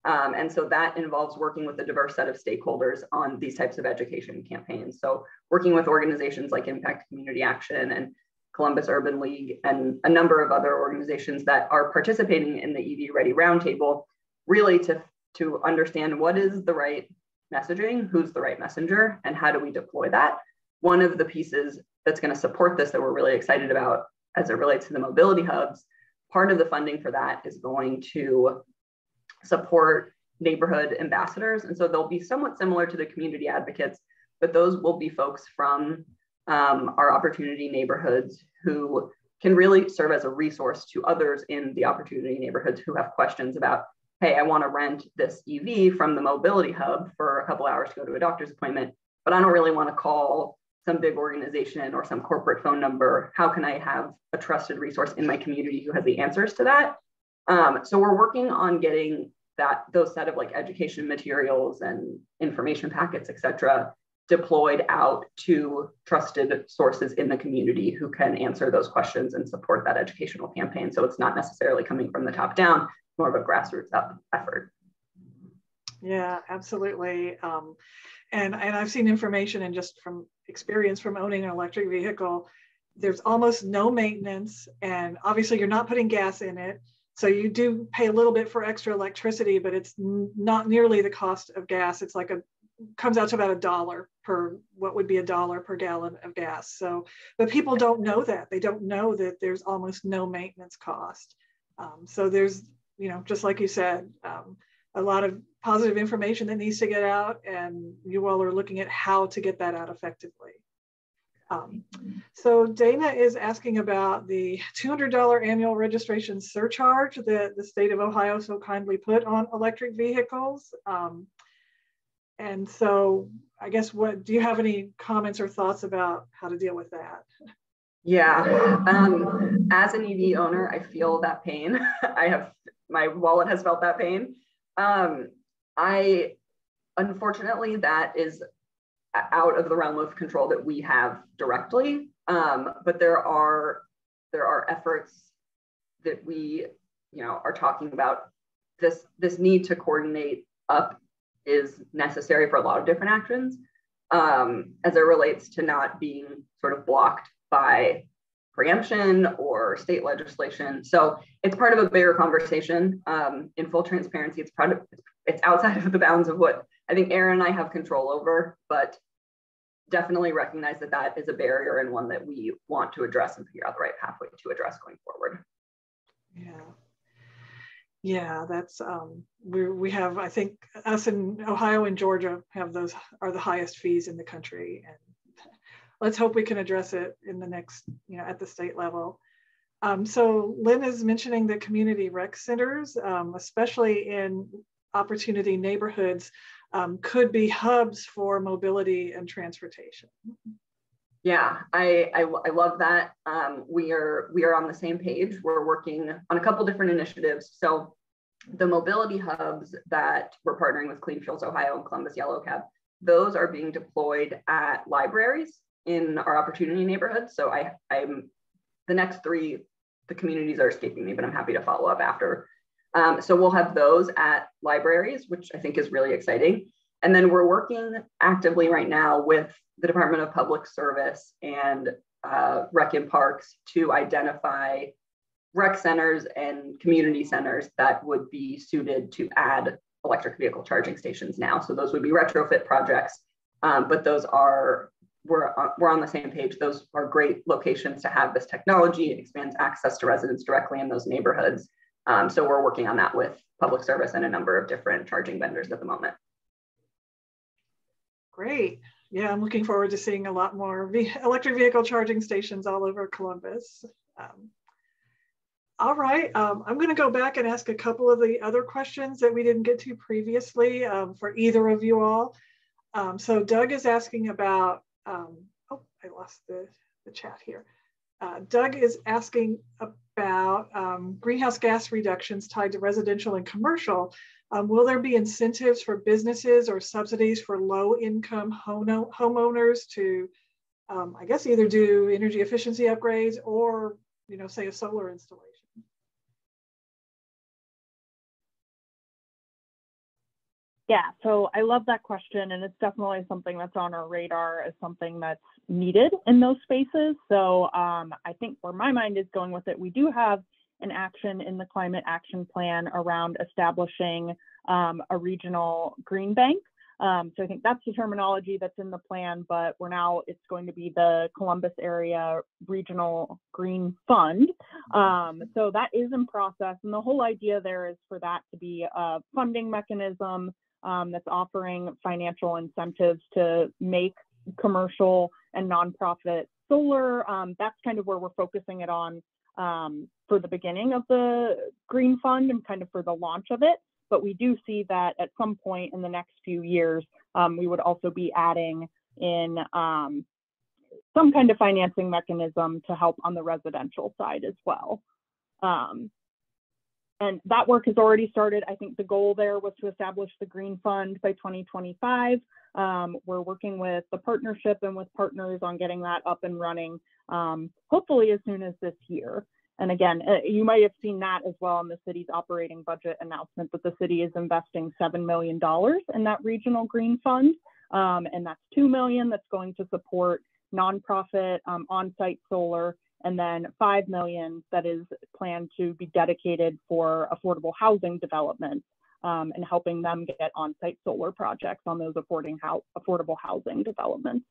And so that involves working with a diverse set of stakeholders on these types of education campaigns. So working with organizations like Impact Community Action and Columbus Urban League and a number of other organizations that are participating in the EV Ready Roundtable, really to understand what is the right messaging, who's the right messenger, and how do we deploy that. One of the pieces that's going to support this that we're really excited about as it relates to the mobility hubs part of the funding for that is going to support neighborhood ambassadors. And so they'll be somewhat similar to the community advocates, but those will be folks from our opportunity neighborhoods who can really serve as a resource to others in the opportunity neighborhoods who have questions about, hey, I want to rent this EV from the mobility hub for a couple hours to go to a doctor's appointment, but I don't really want to call some big organization or some corporate phone number. How can I have a trusted resource in my community who has the answers to that? So we're working on getting that those set of like education materials and information packets, et cetera, deployed out to trusted sources in the community who can answer those questions and support that educational campaign. So it's not necessarily coming from the top down, more of a grassroots up effort. Yeah, absolutely. And I've seen information and just from experience from owning an electric vehicle, there's almost no maintenance, and obviously you're not putting gas in it. So you do pay a little bit for extra electricity, but it's not nearly the cost of gas. It's like comes out to about $1 per gallon of gas. So, but people don't know that. They don't know that there's almost no maintenance cost. So there's, you know, just like you said, a lot of positive information that needs to get out, and you all are looking at how to get that out effectively. So Dana is asking about the $200 annual registration surcharge that the state of Ohio so kindly put on electric vehicles. And so I guess, what do you have any comments or thoughts about how to deal with that? Yeah, as an EV owner, I feel that pain. My wallet has felt that pain. Unfortunately, that is out of the realm of control that we have directly. But there are efforts that we, you know, are talking about. This need to coordinate up is necessary for a lot of different actions, as it relates to not being sort of blocked by preemption or state legislation. So it's part of a bigger conversation. In full transparency, it's outside of the bounds of what I think Erin and I have control over, but definitely recognize that that is a barrier and one that we want to address and figure out the right pathway to address going forward. Yeah. Yeah, that's we have, I think, us in Ohio and Georgia have those are the highest fees in the country, and let's hope we can address it in the next, you know, at the state level. So Lynn is mentioning the community rec centers, especially in opportunity neighborhoods, could be hubs for mobility and transportation. Yeah, I love that. We are on the same page. We're working on a couple different initiatives. So the mobility hubs that we're partnering with Clean Fuels Ohio and Columbus Yellow Cab, those are being deployed at libraries in our opportunity neighborhoods. So I'm the next three, the communities are escaping me, but I'm happy to follow up after. So we'll have those at libraries, which I think is really exciting. And then we're working actively right now with the Department of Public Service and Rec and Parks to identify rec centers and community centers that would be suited to add electric vehicle charging stations now. So those would be retrofit projects, but those are, we're on the same page. Those are great locations to have this technology. It expands access to residents directly in those neighborhoods. So we're working on that with public service and a number of different charging vendors at the moment. Great. Yeah, I'm looking forward to seeing a lot more electric vehicle charging stations all over Columbus. All right, I'm going to go back and ask a couple of the other questions that we didn't get to previously for either of you all. So Doug is asking about, oh, I lost the chat here. Doug is asking about greenhouse gas reductions tied to residential and commercial. Will there be incentives for businesses or subsidies for low-income homeowners to, I guess, either do energy efficiency upgrades or, you know, say a solar installation? Yeah, so I love that question, and it's definitely something that's on our radar as something that's needed in those spaces. So I think where my mind is going with it, we do have an action in the Climate Action Plan around establishing a regional green bank So I think that's the terminology that's in the plan, but we're now, it's going to be the Columbus Area Regional Green Fund. So that is in process. And the whole idea there is for that to be a funding mechanism that's offering financial incentives to make commercial and nonprofit solar. That's kind of where we're focusing it on for the beginning of the Green Fund and kind of for the launch of it. But we do see that at some point in the next few years, we would also be adding in some kind of financing mechanism to help on the residential side as well. And that work has already started. I think the goal there was to establish the Green Fund by 2025. We're working with the partnership and with partners on getting that up and running, hopefully as soon as this year. And again, you might have seen that as well in the city's operating budget announcement, that the city is investing $7 million in that regional green fund. And that's $2 million that's going to support nonprofit on-site solar, and then $5 million that is planned to be dedicated for affordable housing development and helping them get on-site solar projects on those affordable housing developments.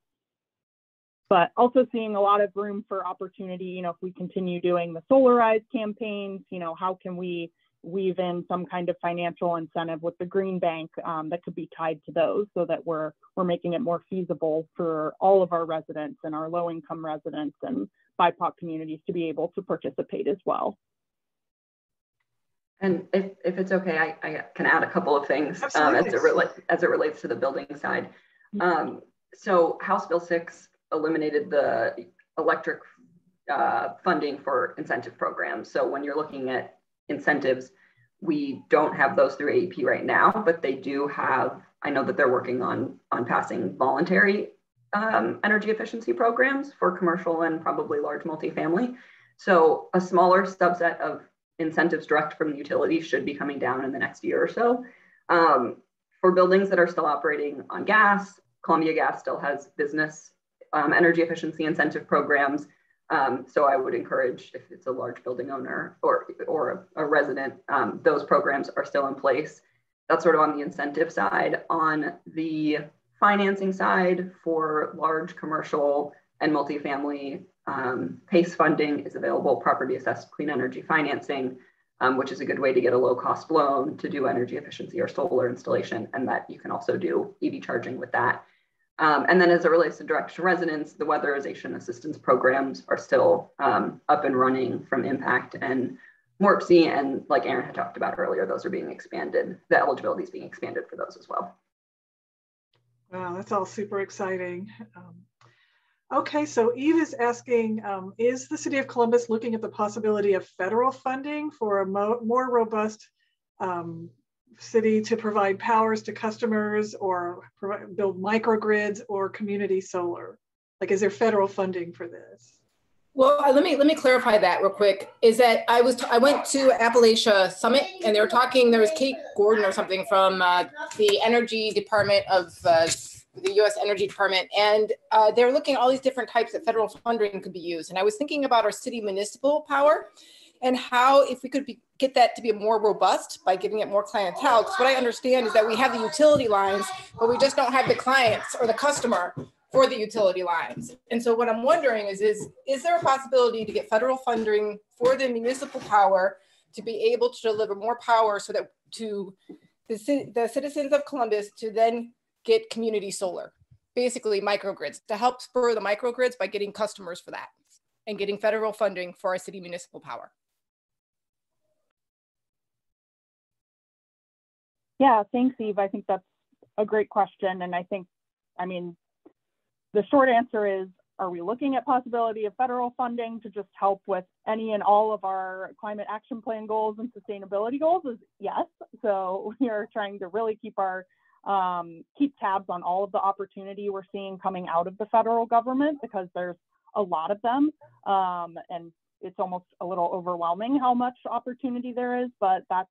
But also seeing a lot of room for opportunity, you know, if we continue doing the solarize campaigns, you know, how can we weave in some kind of financial incentive with the Green Bank that could be tied to those, so that we're making it more feasible for all of our residents and our low-income residents and BIPOC communities to be able to participate as well. And if it's okay, I can add a couple of things as it relates to the building side. So House Bill 6 eliminated the electric funding for incentive programs. So when you're looking at incentives, we don't have those through AEP right now, but they do have, I know that they're working on passing voluntary energy efficiency programs for commercial and probably large multifamily. So a smaller subset of incentives direct from the utility should be coming down in the next year or so. For buildings that are still operating on gas, Columbia Gas still has business energy efficiency incentive programs. So I would encourage, if it's a large building owner or a resident, those programs are still in place. That's sort of on the incentive side. On the financing side for large commercial and multifamily, PACE funding is available, property assessed clean energy financing, which is a good way to get a low cost loan to do energy efficiency or solar installation. And that you can also do EV charging with that. And then as it relates to direct to residents, the weatherization assistance programs are still up and running from Impact and Morpsey. And like Erin had talked about earlier, those are being expanded. The eligibility is being expanded for those as well. Wow, that's all super exciting. Okay, so Eve is asking, is the City of Columbus looking at the possibility of federal funding for a more robust city to provide powers to customers or build microgrids or community solar? Like, is there federal funding for this? Well, let me clarify that real quick. Is that I went to Appalachia Summit and they were talking. There was Kate Gordon or something from the Energy Department of the U.S. Energy Department, and they're looking at all these different types that federal funding could be used. And I was thinking about our city municipal power and how if we could get that to be more robust by giving it more clientele. Because what I understand is that we have the utility lines, but we just don't have the clients or the customer for the utility lines. And so what I'm wondering is there a possibility to get federal funding for the municipal power to be able to deliver more power so that to the citizens of Columbus to then get community solar, basically microgrids, to help spur the microgrids by getting customers for that and getting federal funding for our city municipal power? Yeah, thanks, Eve. I think that's a great question. And I think, I mean, the short answer is, are we looking at possibility of federal funding to just help with any and all of our climate action plan goals and sustainability goals? Is yes. So we are trying to really keep our keep tabs on all of the opportunity we're seeing coming out of the federal government, because there's a lot of them. And it's almost a little overwhelming how much opportunity there is, but that's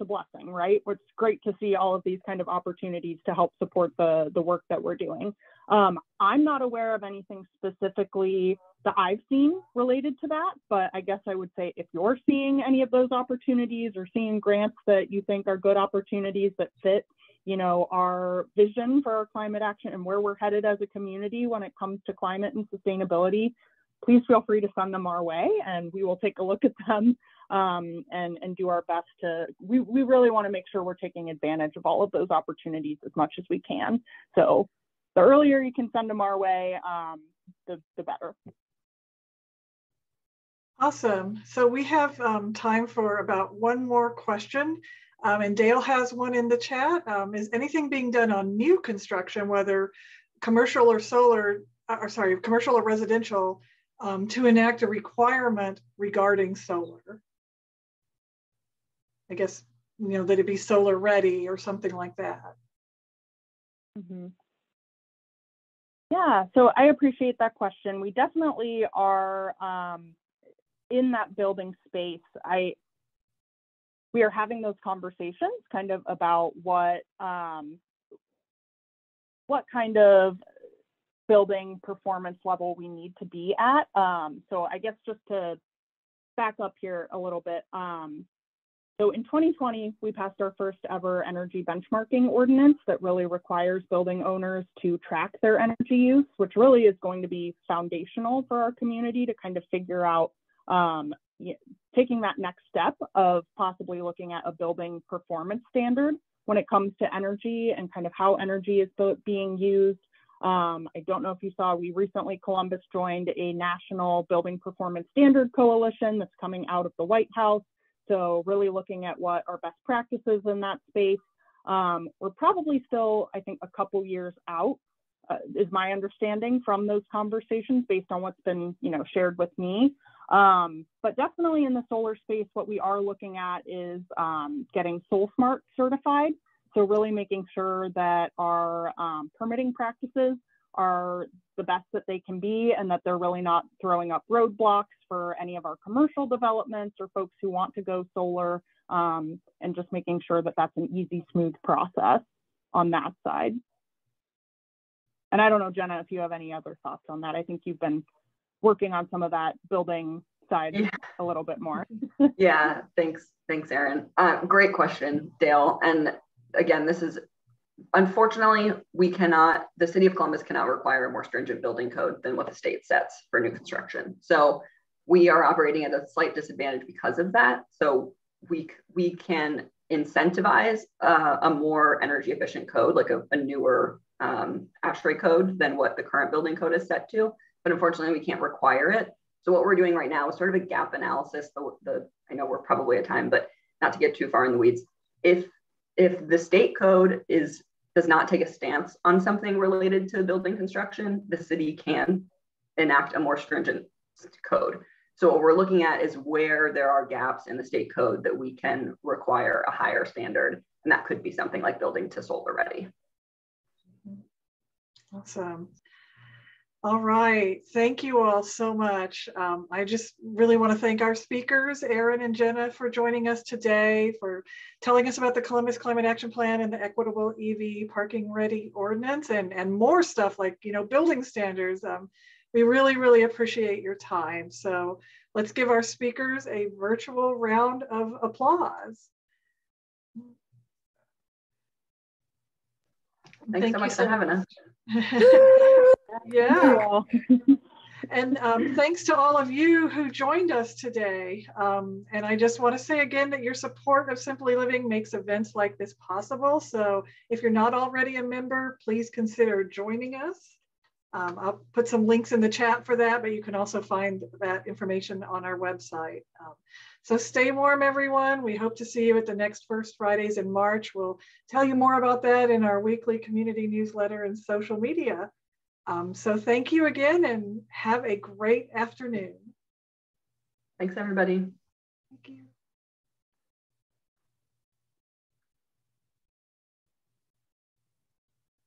a blessing, right? It's great to see all of these kind of opportunities to help support the work that we're doing. I'm not aware of anything specifically that I've seen related to that, but I guess I would say if you're seeing any of those opportunities or seeing grants that you think are good opportunities that fit you know, our vision for our climate action and where we're headed as a community when it comes to climate and sustainability, please feel free to send them our way and we will take a look at them and do our best to, we really want to make sure we're taking advantage of all of those opportunities as much as we can. So the earlier you can send them our way, the better. Awesome. So we have time for about one more question. And Dale has one in the chat. Is anything being done on new construction, whether commercial or solar, or sorry, commercial or residential, to enact a requirement regarding solar? I guess, you know, that it be solar ready or something like that. Mm-hmm. Yeah, so I appreciate that question. We definitely are in that building space. We are having those conversations kind of about what kind of building performance level we need to be at. So I guess just to back up here a little bit. So in 2020, we passed our first ever energy benchmarking ordinance that really requires building owners to track their energy use, which really is going to be foundational for our community to kind of figure out taking that next step of possibly looking at a building performance standard when it comes to energy and kind of how energy is being used. I don't know if you saw, we recently, Columbus joined a national building performance standard coalition that's coming out of the White House. So really looking at what are best practices in that space. We're probably still, I think, a couple years out, is my understanding from those conversations based on what's been, you know, shared with me. But definitely in the solar space, what we are looking at is getting SolSmart certified. So really making sure that our permitting practices are the best that they can be and that they're really not throwing up roadblocks for any of our commercial developments or folks who want to go solar, and just making sure that that's an easy, smooth process on that side. And I don't know, Jenna, if you have any other thoughts on that. I think you've been working on some of that building side a little bit more. Yeah, thanks, Erin. Great question, Dale. And again, this is, unfortunately, the city of Columbus cannot require a more stringent building code than what the state sets for new construction. So we are operating at a slight disadvantage because of that. So we can incentivize a more energy efficient code, like a newer ASHRAE code than what the current building code is set to. But unfortunately, we can't require it. So what we're doing right now is sort of a gap analysis. I know we're probably at time, but not to get too far in the weeds. If the state code does not take a stance on something related to building construction, the city can enact a more stringent code. So what we're looking at is where there are gaps in the state code that we can require a higher standard. And that could be something like building to solar ready. Awesome. All right, thank you all so much. I just really want to thank our speakers, Erin and Jenna, for joining us today, for telling us about the Columbus Climate Action Plan and the Equitable EV Parking Ready Ordinance and more stuff like, you know, building standards. We really, really appreciate your time. So let's give our speakers a virtual round of applause. Thanks so much for having us. Yeah, and thanks to all of you who joined us today. And I just want to say again that your support of Simply Living makes events like this possible. So if you're not already a member, please consider joining us. I'll put some links in the chat for that, but you can also find that information on our website. So stay warm, everyone. We hope to see you at the next First Fridays in March. We'll tell you more about that in our weekly community newsletter and social media. So thank you again and have a great afternoon. Thanks, everybody. Thank you.